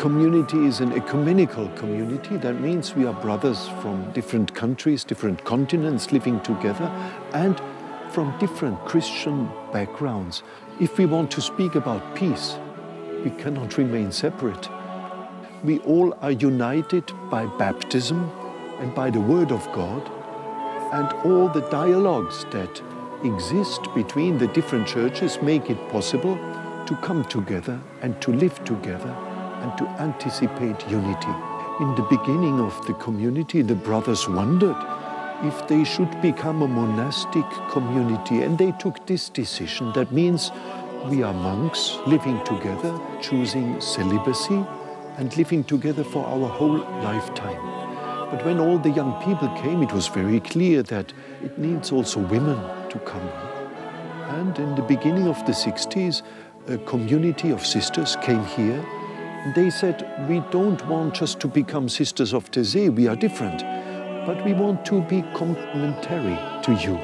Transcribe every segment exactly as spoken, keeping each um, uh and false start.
community is an ecumenical community. That means we are brothers from different countries, different continents living together, and from different Christian backgrounds. If we want to speak about peace, we cannot remain separate. We all are united by baptism and by the Word of God, and all the dialogues that exist between the different churches make it possible to come together and to live together and to anticipate unity. In the beginning of the community, the brothers wondered if they should become a monastic community, and they took this decision. That means we are monks living together, choosing celibacy and living together for our whole lifetime. But when all the young people came, it was very clear that it needs also women to come here. And in the beginning of the sixties, a community of sisters came here. They said, we don't want just to become sisters of Taizé, we are different, but we want to be complementary to you.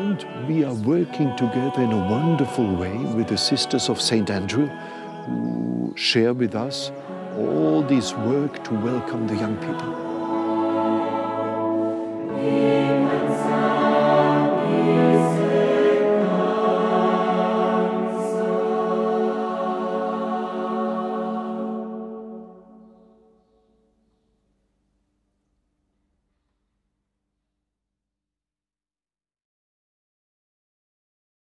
And we are working together in a wonderful way with the sisters of Saint Andrew, who share with us all this work to welcome the young people.